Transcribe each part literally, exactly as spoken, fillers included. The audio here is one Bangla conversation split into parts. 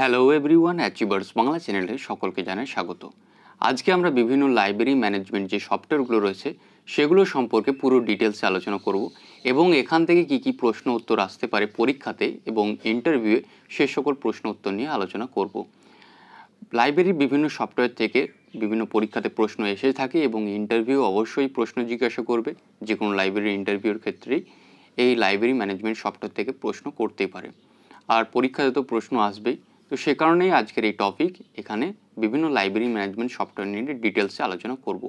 হ্যালো এভরিওয়ান অ্যাচিভার্স বাংলা চ্যানেলে সকলকে জানাই স্বাগত। আজকে আমরা বিভিন্ন লাইব্রেরি ম্যানেজমেন্ট যে সফটওয়্যারগুলো রয়েছে সেগুলো সম্পর্কে পুরো ডিটেলসে আলোচনা করব এবং এখান থেকে কি কি প্রশ্ন উত্তর আসতে পারে পরীক্ষাতে এবং ইন্টারভিউয়ে সে সকল প্রশ্ন উত্তর নিয়ে আলোচনা করব। লাইব্রেরির বিভিন্ন সফটওয়্যার থেকে বিভিন্ন পরীক্ষাতে প্রশ্ন এসে থাকে এবং ইন্টারভিউ অবশ্যই প্রশ্ন জিজ্ঞাসা করবে, যে কোনো লাইব্রেরির ইন্টারভিউর ক্ষেত্রেই এই লাইব্রেরি ম্যানেজমেন্ট সফটওয়্যার থেকে প্রশ্ন করতেই পারে, আর পরীক্ষাতে তো প্রশ্ন আসবেই। তো সে কারণেই আজকের এই টপিক, এখানে বিভিন্ন লাইব্রেরি ম্যানেজমেন্ট সফটওয়্যার নিয়ে ডিটেলসে আলোচনা করব,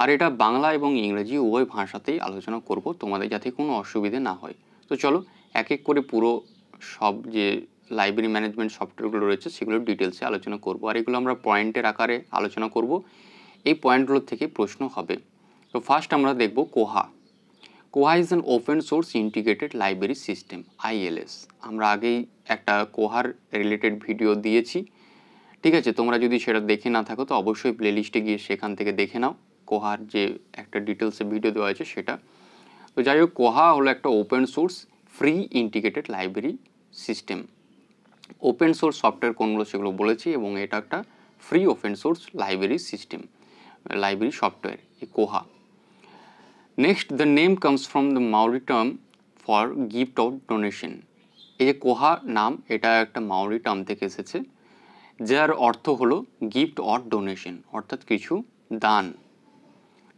আর এটা বাংলা এবং ইংরেজি উভয় ভাষাতেই আলোচনা করব, তোমাদের যাতে কোনো অসুবিধে না হয়। তো চলো এক এক করে পুরো সব যে লাইব্রেরি ম্যানেজমেন্ট সফটওয়্যারগুলো রয়েছে সেগুলোর ডিটেলসে আলোচনা করব, আর এগুলো আমরা পয়েন্টের আকারে আলোচনা করব। এই পয়েন্টগুলোর থেকে প্রশ্ন হবে। তো ফার্স্ট আমরা দেখব Koha. Koha is an open source integrated library system, ILS. আমরা আগেই একটা কোহার রিলেটেড ভিডিও দিয়েছি, ঠিক আছে? তোমরা যদি সেটা দেখে না থাকো তো অবশ্যই প্লেলিস্টে গিয়ে সেখান থেকে দেখে নাও, কোহার যে একটা ডিটেলসে ভিডিও দেওয়া হয়েছে সেটা। তো যাই হোক, কোহা হলো একটা open source free integrated library system. Open source software কোনগুলো সেগুলো বলেছি, এবং এটা একটা free open source library system, library software এই Koha. Next, the name comes from the Maori term for gift or donation. এই যে কোহা নাম, এটা একটা মাওরি টার্ম থেকে এসেছে, যার অর্থ হলো গিফট অর ডোনেশন, অর্থাৎ কিছু দান।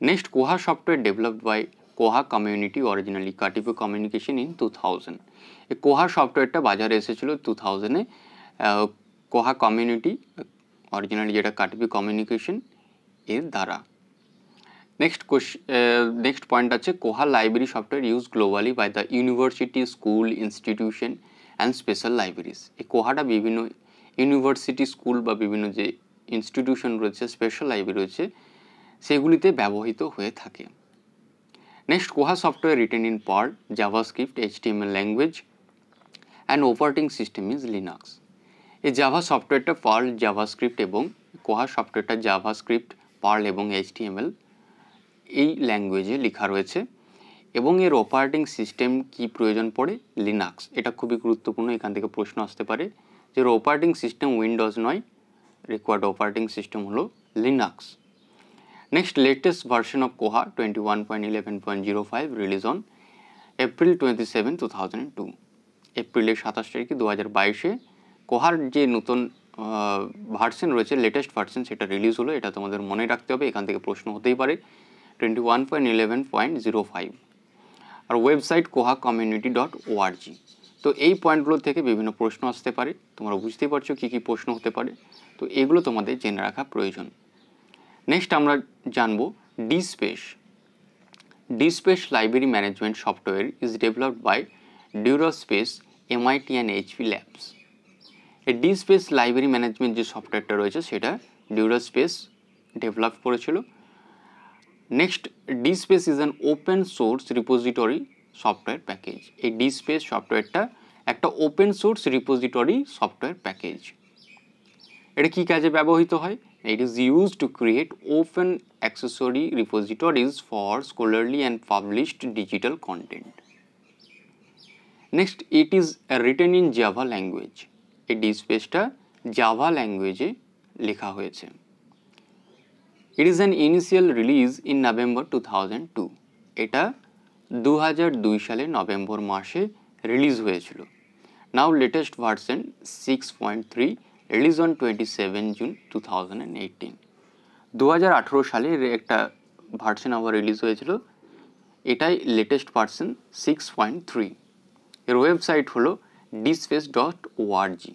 Next, Koha software developed by Koha community, originally Katipo communication, in two thousand. এই কোহা সফটওয়্যারটা বাজারে এসেছিলো টু থাউজেন্ডে। কোহা কমিউনিটি, অরিজিনালি যেটা কাটিপো কমিউনিকেশন, এর দ্বারা। নেক্সট কোয়েশ্চন, নেক্সট পয়েন্ট আছে, Koha library software use globally by the university, school, institution and special libraries. এই কোহাটা বিভিন্ন ইউনিভার্সিটি, স্কুল বা বিভিন্ন যে ইনস্টিটিউশন রয়েছে, স্পেশাল লাইব্রেরি রয়েছে, সেগুলিতে ব্যবহৃত হয়ে থাকে। Next, Koha software written in Perl, JavaScript, HTML language and operating system is Linux. এই জাভা সফটওয়্যারটা পার্ল, জাভাস্ক্রিপ্ট, এবং কোহা সফটওয়্যারটা জাভাস্ক্রিপ্ট, পার্ল এবং এইচটিএমএল এই ল্যাঙ্গুয়েজে লেখা রয়েছে, এবং এর অপারেটিং সিস্টেম কি প্রয়োজন পড়ে, লিনাক্স। এটা খুবই গুরুত্বপূর্ণ, এখান থেকে প্রশ্ন আসতে পারে যে অপারেটিং সিস্টেম উইন্ডোজ নয়, রিকোয়ার্ড অপারেটিং সিস্টেম হলো Linux. Next, latest version of Koha twenty one point eleven point zero five release on April twenty seven two thousand two এপ্রিলের সাতাশ তারিখে দু হাজার বাইশে কোহার যে নতুন ভার্সন রয়েছে, লেটেস্ট ভার্সন, সেটা রিলিজ হলো। এটা তোমাদের মনে রাখতে হবে, এখান থেকে প্রশ্ন হতেই পারে twenty one point eleven point zero five. আর website Koha community dot ORG. তো এই পয়েন্টগুলো থেকে বিভিন্ন প্রশ্ন আসতে পারে, তোমরা বুঝতেই পারছো কী কী প্রশ্ন হতে পারে, তো এগুলো তোমাদের জেনে রাখা প্রয়োজন। নেক্সট আমরা জানবো DSpace. DSpace library management software is developed by DuraSpace, MIT and HP labs. এই ডিস্পেস লাইব্রেরি ম্যানেজমেন্ট যে সফটওয়্যারটা রয়েছে সেটা ডিউরাস্পেস ডেভেলপ করেছিল। Next, DSpace is an open source repository software package. এই DSpace সফটওয়্যারটা একটা open source repository software package. এটা কী কাজে ব্যবহৃত হয়? It is used to create open accessory repositories for scholarly and published digital content. Next, it is written in Java language. এই DSpaceটা জাভা ল্যাঙ্গুয়েজে লেখা হয়েছে। It is an initial release in November two thousand two. এটা দুই হাজার দুই সালে নভেম্বর মাসে রিলিজ হয়েছিল। Now latest version six point three release on twenty-seven June twenty eighteen. দুই হাজার আঠারো সালে একটা ভার্সন আবার রিলিজ হয়েছিল, এটাই latest version six point three. এর ওয়েবসাইট হলো ডিসপেস ডট ওআরজি।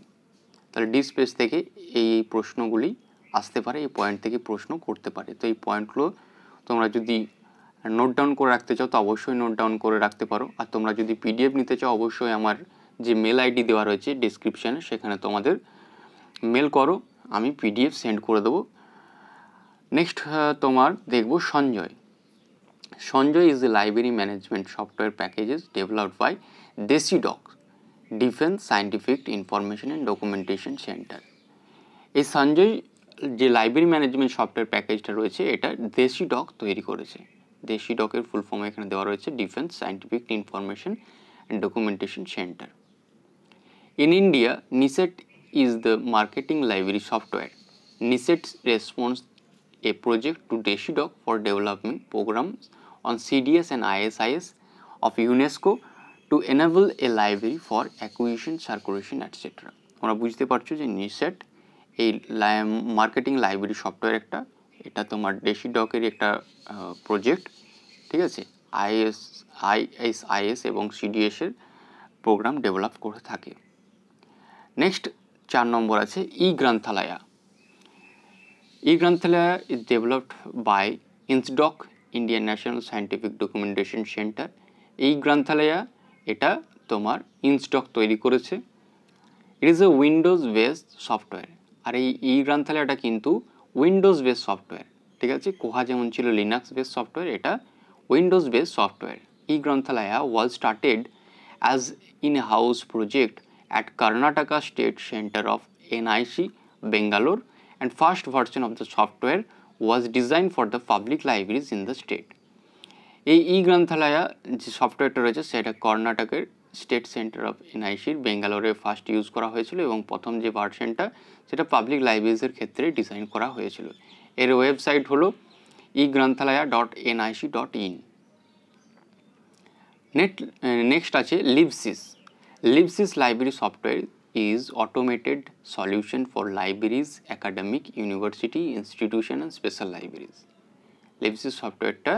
তাহলে ডিসপেস থেকে এই প্রশ্নগুলি আসতে পারে, এই পয়েন্ট থেকে প্রশ্ন করতে পারে। তো এই পয়েন্টগুলো তোমরা যদি নোট ডাউন করে রাখতে চাও তো অবশ্যই নোট ডাউন করে রাখতে পারো, আর তোমরা যদি পিডিএফ নিতে চাও অবশ্যই আমার যে মেল আইডি দেওয়া রয়েছে ডিসক্রিপশানে, সেখানে তোমাদের মেল করো, আমি পিডিএফ সেন্ড করে দেবো। নেক্সট তোমার দেখব Sanjay. Sanjay is a library management software packages developed by DESIDOC, defence scientific information and documentation centre. এই সঞ্জয় যে লাইব্রেরি ম্যানেজমেন্ট সফটওয়্যার প্যাকেজটা রয়েছে, এটা DESIDOC তৈরি করেছে। DESIDOC এর ফুল ফর্ম এখানে দেওয়া রয়েছে, defence scientific information and documentation centre. In India, NISET is the marketing library software. NISET responds a project to DESIDOC for developing programs on C D S and I S I S of UNESCO to enable a library for acquisition, circulation, et cetera. তোমরা বুঝতে পারছো যে নিসেট এই মার্কেটিং লাইব্রেরি সফটওয়্যার একটা, এটা তোমার ডেসিডকের একটা প্রজেক্ট, ঠিক আছে, আইএস আইএসআইএস এবং সিডিএস এর প্রোগ্রাম ডেভেলপ করে থাকে। নেক্সট চার নম্বর আছে ই গ্রন্থালয়া। ই Granthalaya is developed by INSDoc, Indian national scientific documentation centre. এই গ্রন্থালয়া এটা তোমার INSDoc তৈরি করেছে। It is a Windows based software. আর এই ই গ্রন্থালয়াটা কিন্তু উইন্ডোজ বেসড সফটওয়্যার, ঠিক আছে। কোহা যেমন ছিল লিনাক্স বেসড সফটওয়্যার, এটা Windows based software. E Granthalaya was started as in house project at Karnataka state centre of NIC Bangalore, and first version of the software was designed for the public libraries in the state. এই e-Granthalaya যে সফটওয়্যারটা রয়েছে সেটা কর্ণাটকের স্টেট সেন্টার অফ এনআইসির বেঙ্গালোরে ফার্স্ট ইউজ করা হয়েছিল এবং প্রথম যে ভার্সনটা সেটা পাবলিক লাইব্রেরিজের ক্ষেত্রে ডিজাইন করা হয়েছিল। এর ওয়েবসাইট হলো e granthalaya dot n i c dot in. Next আছে LibSys. LibSys library software is automated solution for libraries, academic, university, institution and special libraries. Libsys software টা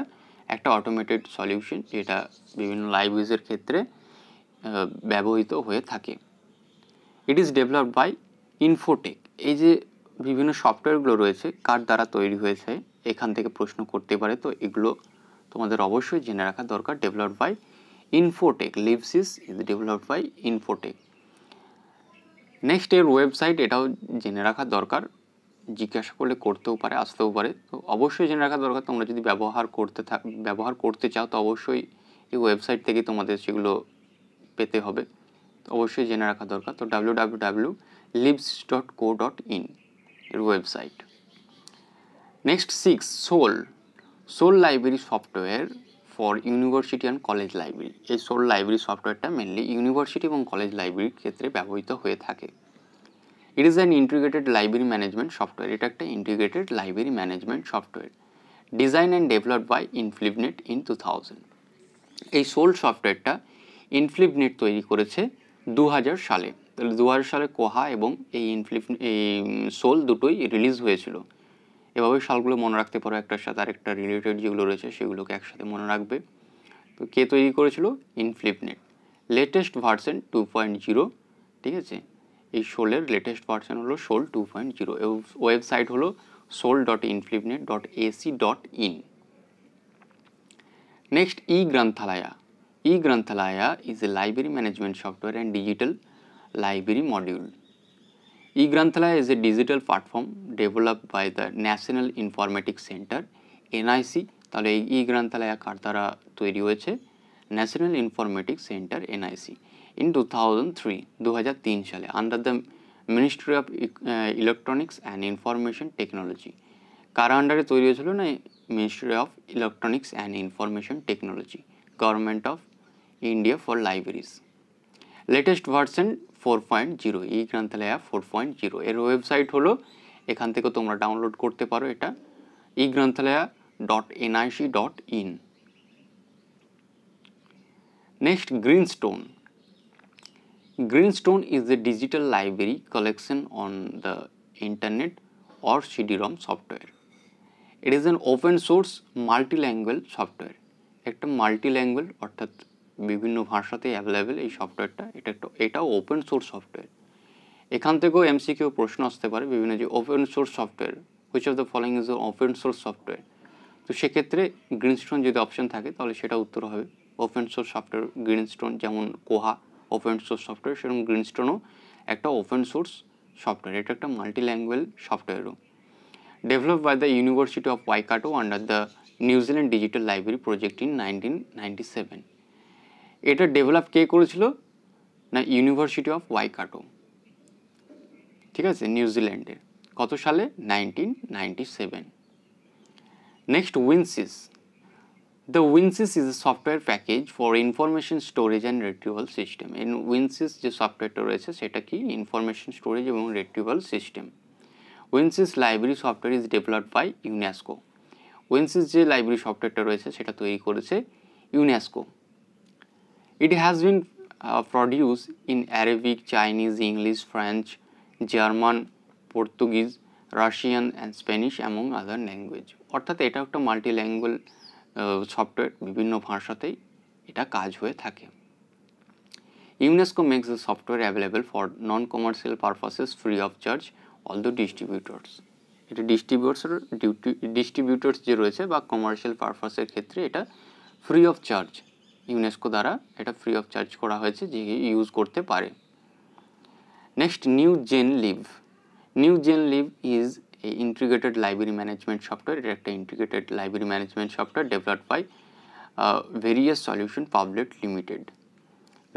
একটা automated solution যেটা বিভিন্ন libraries এর ক্ষেত্রে ব্যবহৃত হয়ে থাকে। It is developed by Infotech. এই যে বিভিন্ন সফটওয়্যারগুলো রয়েছে কার দ্বারা তৈরি হয়েছে এখান থেকে প্রশ্ন করতে পারে, তো এগুলো তোমাদের অবশ্যই জেনে রাখা দরকার। Developed by Infotech. Libsys is developed by Infotech. Next এর ওয়েবসাইট এটাও জেনে রাখা দরকার, জিজ্ঞাসা করলে করতেও পারে আসতেও পারে, তো অবশ্যই জেনে রাখা দরকার। তোমরা যদি ব্যবহার করতে থাক ব্যবহার করতে চাও তো অবশ্যই এই ওয়েবসাইট থেকে তোমাদের সেগুলো পেতে হবে, তো অবশ্যই জেনে রাখা দরকার। তো W W W dot libsys dot co dot in এর website. Next six SOUL. SOUL library software for university and college library. এই সোল লাইব্রেরি সফটওয়্যারটা মেনলি ইউনিভার্সিটি এবং কলেজ লাইব্রেরির ক্ষেত্রে ব্যবহৃত হয়ে থাকে। It is an integrated library management software. এটা একটা integrated library management software. Design and developed by InFlibnet in two thousand. এই সোল সফটওয়্যারটা InFlibnet তৈরি করেছে দু হাজার সালে। তাহলে দু হাজার সালে কোহা এবং এই ইনফ্লিপ এই সোল দুটোই রিলিজ হয়েছিল। এভাবে সালগুলো মনে রাখতে পারো, একটার সাথে আরেকটা রিলেটেড যেগুলো রয়েছে সেগুলোকে একসাথে মনে রাখবে। তো কে তৈরি করেছিল? InFlibnet। Latest version two point zero, ঠিক আছে। এই সোলের লেটেস্ট ভার্সন হলো SOUL two point zero. Website হলো SOUL dot inflibnet dot a c dot in. Next e Granthalaya. E Granthalaya is a library management software and digital library module. e-Granthalaya is a digital platform developed by the National Informatics Center, N I C. তাহলে এই e-Granthalaya কার দ্বারা তৈরি হয়েছে? National Informatics Center, N I C, in two thousand three, two thousand three সালে, under the Ministry of Electronics and Information Technology. কার আন্ডারে তৈরি হয়েছিল না? Ministry of Electronics and Information Technology, Government of India for Libraries. Latest version four point zero, e-Granthalaya four point zero. এর ওয়েবসাইট হলো, এখান থেকে তোমরা ডাউনলোড করতে পারো এটা, e granthalaya dot n i c dot in. Next Greenstone. Greenstone is a digital library collection on the internet or C D ROM software. It is an open source multilingual software. একটা মাল্টিল্যাঙ্গুয়াল অর্থাৎ বিভিন্ন ভাষাতে অ্যাভেলেবেল এই সফটওয়্যারটা। এটা একটা এটাও ওপেন সোর্স সফটওয়্যার। এখান থেকেও এমসিকিউ প্রশ্ন আসতে পারে বিভিন্ন, যে open source software which of the following is open source software. তো সেক্ষেত্রে গ্রিনস্টোন যদি অপশন থাকে তাহলে সেটা উত্তর হবে ওপেন সোর্স সফটওয়্যার গ্রিনস্টোন। যেমন কোহা ওপেন সোর্স সফটওয়্যার, সেরকম গ্রিনস্টোনও একটা ওপেন সোর্স সফটওয়্যার। এটা একটা মাল্টিল্যাঙ্গুয়াল সফটওয়্যারও। Develop by the university of Waikato under the New Zealand digital library project in nineteen ninety seven. এটা ডেভেলপ কে করেছিল না? ইউনিভার্সিটি অফ ওয়াইকাটো, ঠিক আছে, নিউজিল্যান্ডের। কত সালে? Nineteen ninety seven. নেক্সট উইনসিস। The WINSYS is a software package for information storage and retrieval system. In WINSYS the software is information storage and retrieval system. WINSYS library software is developed by UNESCO. WINSYS library software is UNESCO. It has been uh, produced in Arabic, Chinese, English, French, German, Portuguese, Russian and Spanish among other languages. অর্থাৎ এটা একটা multilingual সফটওয়্যার বিভিন্ন ভাষাতেই এটা কাজ হয়ে থাকে। UNESCO makes the software available for non-commercial purposes free of charge all the distributors. এটা ডিস্ট্রিবিউটর ডিস্ট্রিবিউটরস যে রয়েছে বা কমার্শিয়াল পারপাসের ক্ষেত্রে এটা ফ্রি অফ চার্জ UNESCO দ্বারা এটা ফ্রি অফ চার্জ করা হয়েছে যে ইউজ করতে পারে। Next, NewGenLib. NewGenLib is a integrated library management software. It is an integrated library management software developed by uh, various solution public limited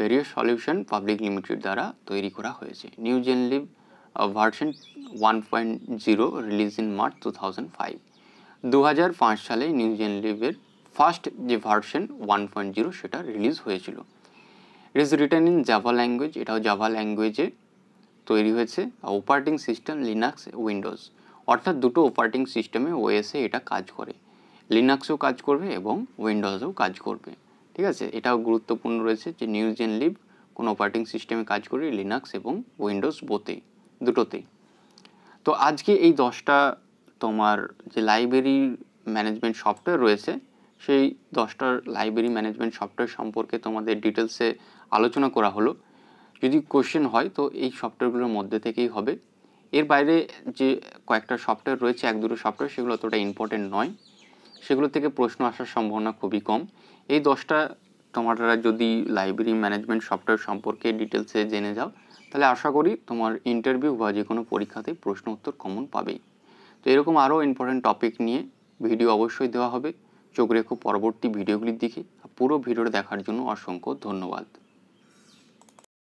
various solution public limited দ্বারা তৈরি করা হয়েছে। NewGenLib uh, version one point zero released in March two thousand five. two thousand five সালে NewGenLib এর first যে version one point zero সেটা রিলিজ হয়েছিল। It is written in Java language. এটাও Java language এ তৈরি হয়েছে। অপারেটিং সিস্টেম Linux, Windows, অর্থাৎ দুটো অপারেটিং সিস্টেমে ওএস এ এটা কাজ করে। লিনাক্সও কাজ করবে এবং উইন্ডোজও কাজ করবে, ঠিক আছে। এটাও গুরুত্বপূর্ণ রয়েছে যে NewGenLib কোন অপারেটিং সিস্টেমে কাজ করে, লিনাক্স এবং উইন্ডোজ বোতেই দুটোতেই। তো আজকে এই দশটা তোমার যে লাইব্রেরি ম্যানেজমেন্ট সফটওয়্যার রয়েছে সেই দশটার লাইব্রেরি ম্যানেজমেন্ট সফটওয়্যার সম্পর্কে তোমাদের ডিটেলসে আলোচনা করা হলো। যদি কোশ্চেন হয় তো এই সফটওয়্যারগুলোর মধ্যে থেকেই হবে। এর বাইরে যে কয়েকটা সফটওয়্যার রয়েছে এক দুটো সফটওয়্যার সেগুলো অতটা ইম্পর্টেন্ট নয়, সেগুলো থেকে প্রশ্ন আসার সম্ভাবনা খুবই কম। এই দশটা তোমারা যদি লাইব্রেরি ম্যানেজমেন্ট সফটওয়্যার সম্পর্কে ডিটেলসে জেনে যাও তাহলে আশা করি তোমার ইন্টারভিউ বা যে কোনো পরীক্ষাতে প্রশ্ন উত্তর কমন পাবেই। তো এরকম আরও ইম্পর্টেন্ট টপিক নিয়ে ভিডিও অবশ্যই দেওয়া হবে। চোখ রেখো পরবর্তী ভিডিওগুলির দিকে। পুরো ভিডিওটা দেখার জন্য অসংখ্য ধন্যবাদ।